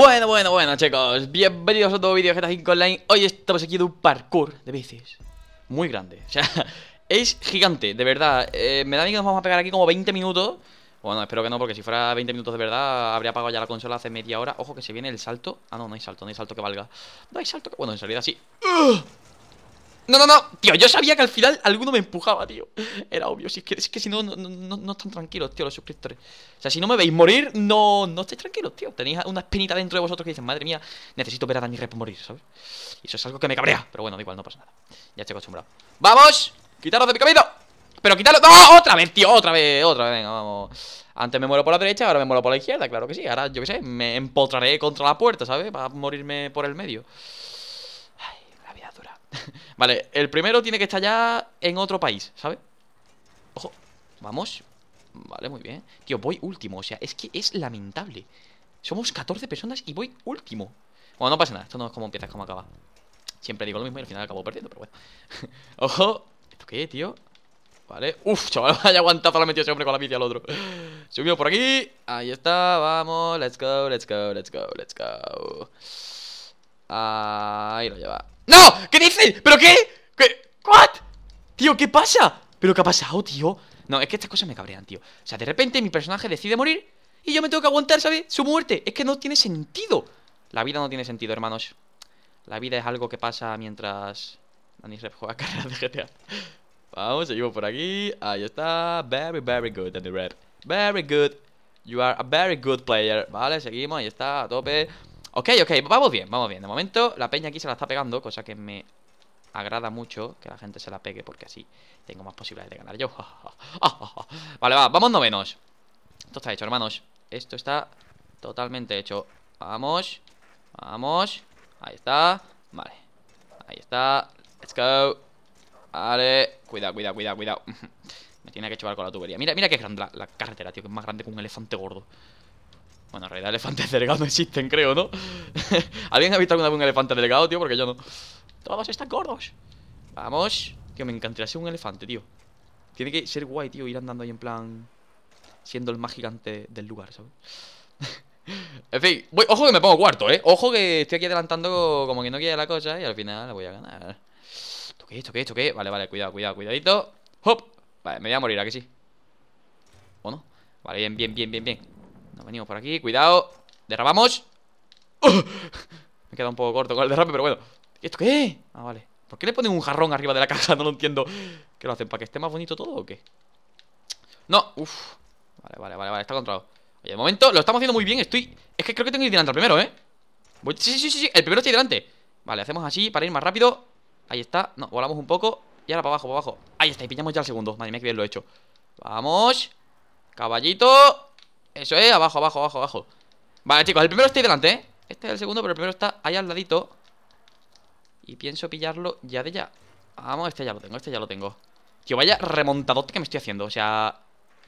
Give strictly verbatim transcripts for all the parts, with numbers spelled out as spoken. Bueno, bueno, bueno, chicos, bienvenidos a otro vídeo de G T A cinco Online. Hoy estamos aquí de un parkour de bicis muy grande, o sea, es gigante, de verdad. eh, Me da miedo que nos vamos a pegar aquí como veinte minutos. Bueno, espero que no, porque si fuera veinte minutos de verdad habría apagado ya la consola hace media hora. Ojo que se viene el salto. Ah, no, no hay salto, no hay salto que valga. No hay salto que... Bueno, en realidad sí. ¡Ugh! No, no, no, tío, yo sabía que al final alguno me empujaba, tío. Era obvio, si es que, es que si no no, no no están tranquilos, tío, los suscriptores. O sea, si no me veis morir, no, no estáis tranquilos, tío. Tenéis una espinita dentro de vosotros que dicen, madre mía, necesito ver a DaniRep morir, ¿sabes? Y eso es algo que me cabrea, pero bueno, da igual, no pasa nada. Ya estoy acostumbrado. ¡Vamos! ¡Quitaros de mi camino! ¡Pero quitaros! ¡No! ¡Otra vez, tío! ¡Otra vez! ¡Otra vez! Venga, vamos. Antes me muero por la derecha, ahora me muero por la izquierda, claro que sí. Ahora, yo qué sé, me empotraré contra la puerta, ¿sabes? Para morirme por el medio. Vale, el primero tiene que estar ya en otro país, ¿sabes? Ojo, vamos. Vale, muy bien. Tío, voy último, o sea, es que es lamentable. Somos catorce personas y voy último. Bueno, no pasa nada, esto no es como empieza, es como acaba. Siempre digo lo mismo y al final acabo perdiendo, pero bueno. Ojo, ¿esto qué, tío? Vale, uff, chaval, vaya aguantazo la metió ese hombre con la bici al otro. Subimos por aquí, ahí está, vamos. Let's go, let's go, let's go, let's go. Ahí lo lleva. ¡No! ¿Qué dices? ¿Pero qué? ¿Qué? ¿What? Tío, ¿qué pasa? ¿Pero qué ha pasado, tío? No, es que estas cosas me cabrean, tío. O sea, de repente mi personaje decide morir y yo me tengo que aguantar, ¿sabes? Su muerte. Es que no tiene sentido. La vida no tiene sentido, hermanos. La vida es algo que pasa mientras DaniRep juega carreras de G T A. Vamos, seguimos por aquí. Ahí está. Very, very good, DaniRep. Very good. You are a very good player. Vale, seguimos. Ahí está, a tope. Ok, ok, vamos bien, vamos bien. De momento la peña aquí se la está pegando, cosa que me agrada mucho, que la gente se la pegue, porque así tengo más posibilidades de ganar yo. Vale, va, vamos novenos. Esto está hecho, hermanos. Esto está totalmente hecho. Vamos, vamos. Ahí está, vale. Ahí está, let's go. Vale, cuidado, cuidado, cuidado, cuidado. Me tiene que chocar con la tubería. Mira, mira que es grande la, la carretera, tío, que es más grande que un elefante gordo. Bueno, en realidad elefantes delgados no existen, creo, ¿no? ¿Alguien ha visto alguna vez un elefante delgado, tío? Porque yo no. Todos están gordos. Vamos. Tío, me encantaría ser un elefante, tío. Tiene que ser guay, tío, ir andando ahí en plan... siendo el más gigante del lugar, ¿sabes? En fin, voy... ojo que me pongo cuarto, ¿eh? Ojo que estoy aquí adelantando como que no quiere la cosa y al final la voy a ganar. ¿Esto qué? ¿Esto qué? ¿Esto qué? Vale, vale, cuidado, cuidado, cuidadito. ¡Hop! Vale, me voy a morir, ¿a que sí? ¿O no? Vale, bien, bien, bien, bien, bien. Nos venimos por aquí, cuidado. Derrapamos. ¡Oh! Me he quedado un poco corto con el derrape, pero bueno. ¿Esto qué? Ah, vale. ¿Por qué le ponen un jarrón arriba de la caja? No lo entiendo. ¿Qué lo hacen? ¿Para que esté más bonito todo o qué? No, uff. Vale, vale, vale, vale, está controlado. Oye, de momento lo estamos haciendo muy bien. Estoy... es que creo que tengo que ir delante al primero, ¿eh? Voy... Sí, sí, sí, sí, el primero está ahí delante. Vale, hacemos así para ir más rápido. Ahí está, no, volamos un poco. Y ahora para abajo, para abajo. Ahí está, y pillamos ya el segundo. Madre mía, que bien lo he hecho. Vamos. Caballito. Eso es, abajo, abajo, abajo, abajo. Vale, chicos, el primero está ahí delante, ¿eh? Este es el segundo, pero el primero está ahí al ladito. Y pienso pillarlo ya de ya. Vamos, este ya lo tengo, este ya lo tengo. Tío, vaya remontadote que me estoy haciendo. O sea,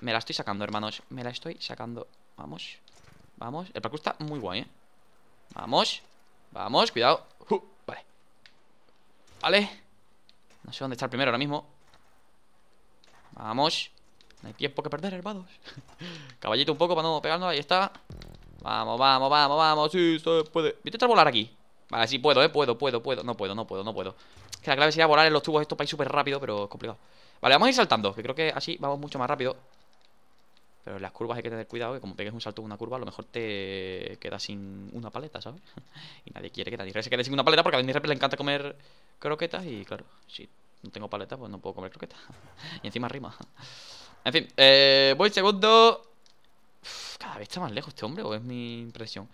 me la estoy sacando, hermanos. Me la estoy sacando, vamos. Vamos, el parkour está muy guay, ¿eh? Vamos, vamos, cuidado. uh, Vale. Vale. No sé dónde está el primero ahora mismo. Vamos. No hay tiempo que perder, hermanos. Caballito un poco para no pegarnos. Ahí está. Vamos, vamos, vamos, vamos. Sí, se puede. Voy a intentar volar aquí. Vale, sí puedo, eh. Puedo, puedo, puedo. No puedo, no puedo, no puedo. Es que la clave sería volar en los tubos estos para ir súper rápido, pero es complicado. Vale, vamos a ir saltando, que creo que así vamos mucho más rápido. Pero en las curvas hay que tener cuidado, que como pegues un salto en una curva, a lo mejor te quedas sin una paleta, ¿sabes? Y nadie quiere que nadie se quede sin una paleta, porque a DaniRep le encanta comer croquetas. Y claro, si no tengo paleta, pues no puedo comer croquetas. Y encima rima. En fin, eh, voy segundo. Uf, cada vez está más lejos este hombre, o es mi impresión.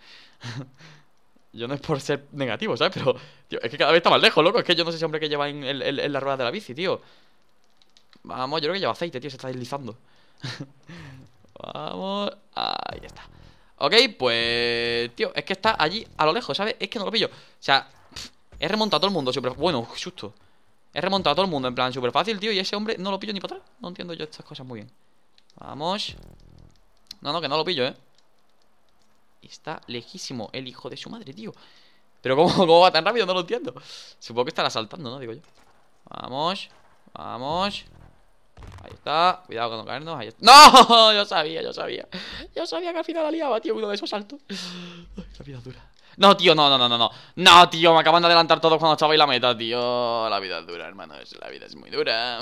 Yo no es por ser negativo, ¿sabes? Pero, tío, es que cada vez está más lejos, loco. Es que yo no sé ese hombre que lleva en, el, el, en la rueda de la bici, tío. Vamos, yo creo que lleva aceite, tío, se está deslizando. Vamos, ahí está. Ok, pues, tío, es que está allí a lo lejos, ¿sabes? Es que no lo pillo. O sea, pff, he remontado a todo el mundo, super... bueno, justo. He remontado a todo el mundo en plan súper fácil, tío. Y ese hombre no lo pillo ni para atrás. No entiendo yo estas cosas muy bien. Vamos. No, no, que no lo pillo, eh. Está lejísimo el hijo de su madre, tío. Pero ¿cómo, cómo va tan rápido? No lo entiendo. Supongo que estará saltando, ¿no? Digo yo. Vamos. Vamos. Ahí está. Cuidado con no caernos. Ahí está. ¡No! Yo sabía, yo sabía. Yo sabía que al final la liaba, tío. Uno de esos saltos. Ay, la vida es dura. No, tío, no, no, no, no, no. No, tío, me acaban de adelantar todos cuando estaba ahí la meta, tío. La vida es dura, hermano. La vida es muy dura.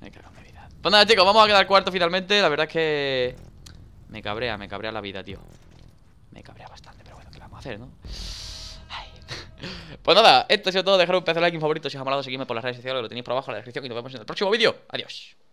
Me cago en mi vida. Pues nada, chicos, vamos a quedar cuarto finalmente. La verdad es que me cabrea, me cabrea la vida, tío. Me cabrea bastante, pero bueno, ¿qué vamos a hacer, no? Ay. Pues nada, esto ha sido todo. Dejar un pedazo de like, un favorito si os ha molado, seguidme por las redes sociales, lo tenéis por abajo en la descripción y nos vemos en el próximo vídeo. Adiós.